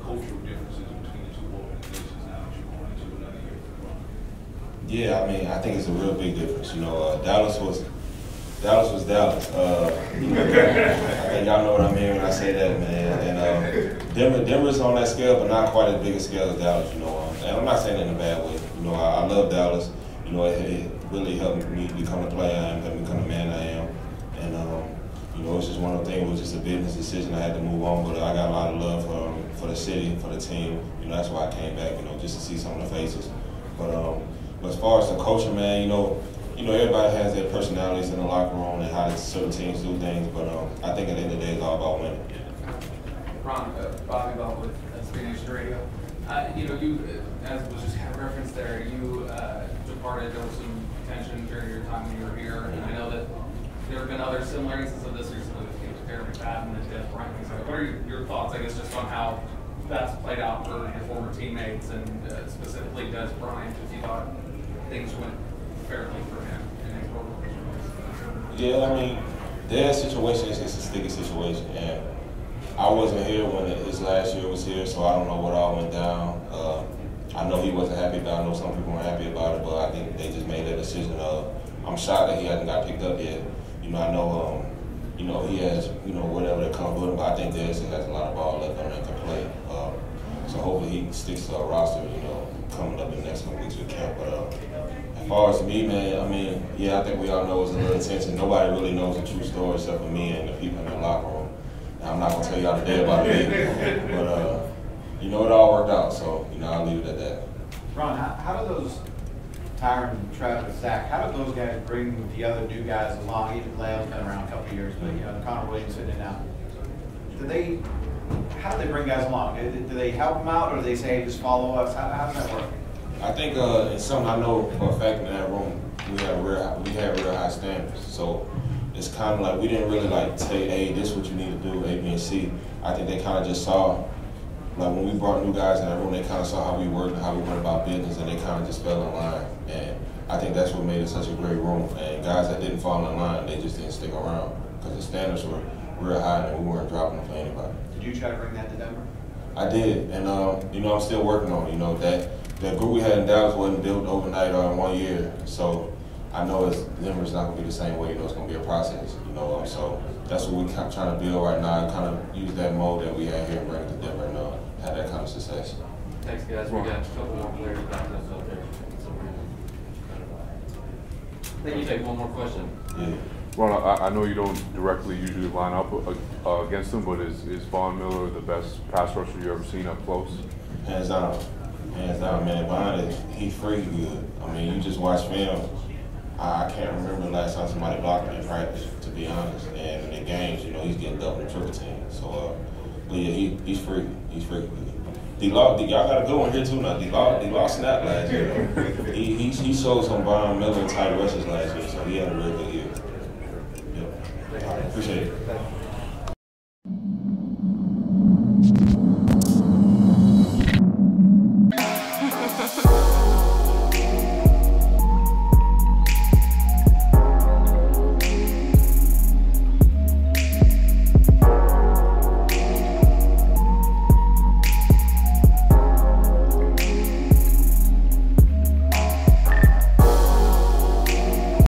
cultural differences between the two organizations now that you're going into another year for the Broncos? Yeah, I mean, I think it's a real big difference. You know, Dallas was Dallas. I think y'all know what I mean when I say that, man. And Denver's on that scale, but not quite as big a scale as Dallas, you know. And I'm not saying that in a bad way. You know, I love Dallas. You know, it really helped me become the player I am, helped me become the man I am. And, you know, it's just one of the things, it was just a business decision. I had to move on, but I got a lot of love for the city, for the team. You know, that's why I came back, you know, just to see some of the faces. But as far as the coaching, man, you know, everybody has their personalities in the locker room and how certain teams do things, but I think at the end of the day, it's all about winning. Ron, Bobby Bell with SB Nation Radio. You know, you, as was just kind of referenced there, you departed, there was some tension during your time when you were here, and I know that there have been other similar instances of this recently with Jeremy Patton and Dez Bryant. What are your thoughts, I guess, just on how that's played out for your former teammates and specifically Dez Bryant, if you thought things went fairly for him in his organization? Yeah, I mean, Dez's situation is a sticky situation, and I wasn't here when his last year was here, so I don't know what all went down. I know he wasn't happy about it. I know some people weren't happy about it, but I think they just made that decision of, I'm shocked that he hasn't got picked up yet. You know, I know, you know, he has, you know, whatever that comes with him, but I think Dez has a lot of ball left on that to play. So hopefully he sticks to our roster, you know, coming up in the next couple weeks with camp. But as far as me, man, I mean, yeah, I think we all know it's a little tension. Nobody really knows the true story except for me and the people in the locker room. Now, I'm not going to tell y'all today about it, but you know, it all worked out, so, you know, I'll leave it at that. Ron, how do those, Tyron, Travis, Zach, how do those guys bring the other new guys along? Even Leo's been around a couple of years, but, you know, Connor Williams sitting in now. How do they bring guys along? Do they help them out, or do they say, hey, just follow us? How does that work? I think it's something I know for a fact in that room, we have real high standards, so it's kind of like we didn't really like say, hey, this is what you need to do, A, B, and C. I think they kind of just saw, like when we brought new guys in that room, they kind of saw how we worked and how we went about business, and they kind of just fell in line. And I think that's what made it such a great room. And guys that didn't fall in line, they just didn't stick around because the standards were real high and we weren't dropping them for anybody. Did you try to bring that to Denver? I did, and you know, I'm still working on it. You know, that group we had in Dallas wasn't built overnight or in 1 year, so I know Denver's not going to be the same way. You know, it's going to be a process, you know, so that's what we're trying to build right now and kind of use that mode that we had here and bring it to Denver and have that kind of success. Thanks, guys. We got a couple more players out there, so we're going to let you take one more question. Yeah. Ron, I know you don't directly usually line up against him, but is Von Miller the best pass rusher you've ever seen up close? Hands down. Hands down, man. Von, he's freaking good. I mean, you just watch film. I can't remember the last time somebody blocked him in practice, to be honest. And in the games, you know, he's getting double and triple team. So, but yeah, he's free. He's free. D-Law, y'all got a good one here too now. D-Law snapped last year. He showed some Von Miller tight rushes last year, so he had a really good year. Yeah. All right, appreciate it.